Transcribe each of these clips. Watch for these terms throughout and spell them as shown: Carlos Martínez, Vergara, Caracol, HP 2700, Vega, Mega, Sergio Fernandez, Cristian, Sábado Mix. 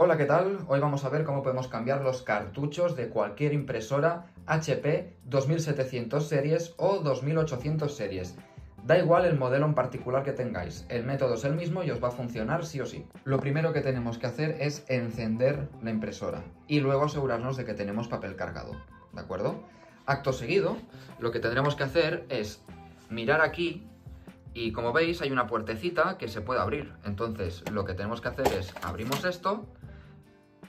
Hola, ¿qué tal? Hoy vamos a ver cómo podemos cambiar los cartuchos de cualquier impresora HP 2700 series o 2800 series. Da igual el modelo en particular que tengáis, el método es el mismo y os va a funcionar sí o sí. Lo primero que tenemos que hacer es encender la impresora y luego asegurarnos de que tenemos papel cargado, ¿de acuerdo? Acto seguido, lo que tendremos que hacer es mirar aquí y como veis hay una puertecita que se puede abrir. Entonces lo que tenemos que hacer es abrimos esto.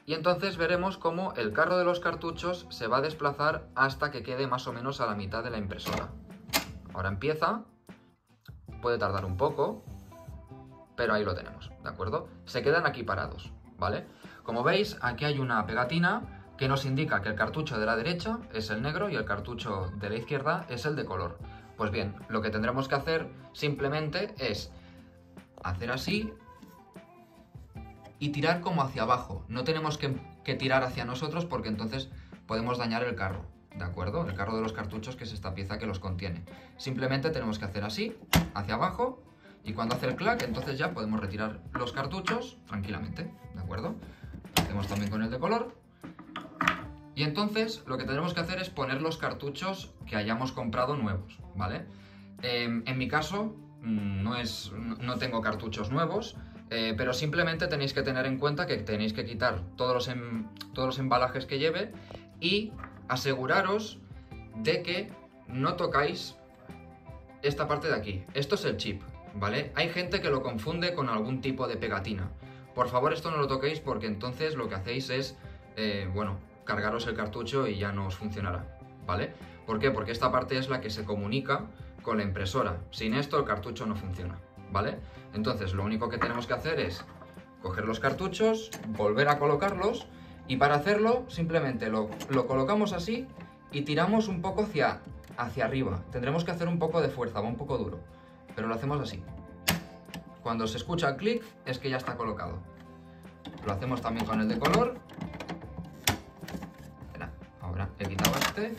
Y entonces veremos cómo el carro de los cartuchos se va a desplazar hasta que quede más o menos a la mitad de la impresora. Ahora empieza, puede tardar un poco, pero ahí lo tenemos, ¿de acuerdo? Se quedan aquí parados, ¿vale? Como veis, aquí hay una pegatina que nos indica que el cartucho de la derecha es el negro y el cartucho de la izquierda es el de color. Pues bien, lo que tendremos que hacer simplemente es hacer así y tirar como hacia abajo. No tenemos que tirar hacia nosotros porque entonces podemos dañar el carro, ¿de acuerdo? El carro de los cartuchos, que es esta pieza que los contiene. Simplemente tenemos que hacer así, hacia abajo, y cuando hace el clac, entonces ya podemos retirar los cartuchos tranquilamente, ¿de acuerdo? Lo hacemos también con el de color. Y entonces lo que tendremos que hacer es poner los cartuchos que hayamos comprado nuevos, ¿vale? En mi caso no tengo cartuchos nuevos, pero simplemente tenéis que tener en cuenta que tenéis que quitar todos los embalajes que lleve y aseguraros de que no tocáis esta parte de aquí. Esto es el chip, ¿vale? Hay gente que lo confunde con algún tipo de pegatina. Por favor, esto no lo toquéis porque entonces lo que hacéis es, bueno, cargaros el cartucho y ya no os funcionará, ¿vale? ¿Por qué? Porque esta parte es la que se comunica con la impresora. Sin esto el cartucho no funciona, ¿vale? Entonces lo único que tenemos que hacer es coger los cartuchos, volver a colocarlos, y para hacerlo simplemente lo colocamos así y tiramos un poco hacia arriba. Tendremos que hacer un poco de fuerza, va un poco duro, pero lo hacemos así. Cuando se escucha el clic es que ya está colocado. Lo hacemos también con el de color. Ahora he quitado este.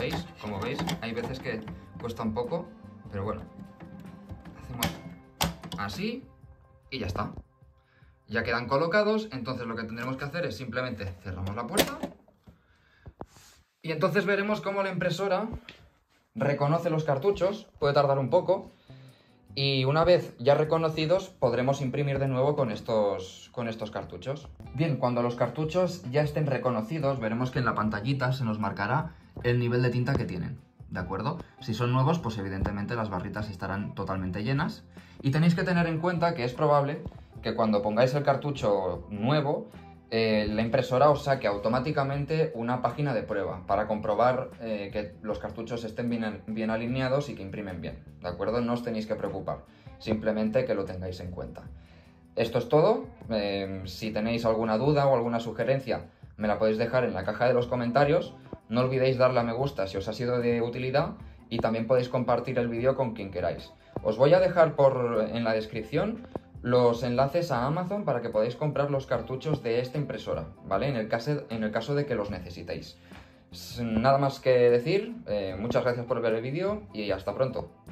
¿Veis? Como veis, hay veces que cuesta un poco, pero bueno, hacemos así y ya está. Ya quedan colocados, entonces lo que tendremos que hacer es simplemente cerramos la puerta y entonces veremos cómo la impresora reconoce los cartuchos. Puede tardar un poco y una vez ya reconocidos podremos imprimir de nuevo con estos cartuchos. Bien, cuando los cartuchos ya estén reconocidos veremos que en la pantallita se nos marcará el nivel de tinta que tienen, ¿de acuerdo? Si son nuevos, pues evidentemente las barritas estarán totalmente llenas y tenéis que tener en cuenta que es probable que cuando pongáis el cartucho nuevo, la impresora os saque automáticamente una página de prueba para comprobar que los cartuchos estén bien alineados y que imprimen bien, ¿de acuerdo? No os tenéis que preocupar, simplemente que lo tengáis en cuenta. Esto es todo. Si tenéis alguna duda o alguna sugerencia, me la podéis dejar en la caja de los comentarios. No olvidéis darle a me gusta si os ha sido de utilidad y también podéis compartir el vídeo con quien queráis. Os voy a dejar en la descripción los enlaces a Amazon para que podáis comprar los cartuchos de esta impresora, ¿vale? En el caso de que los necesitéis. Nada más que decir, muchas gracias por ver el vídeo y hasta pronto.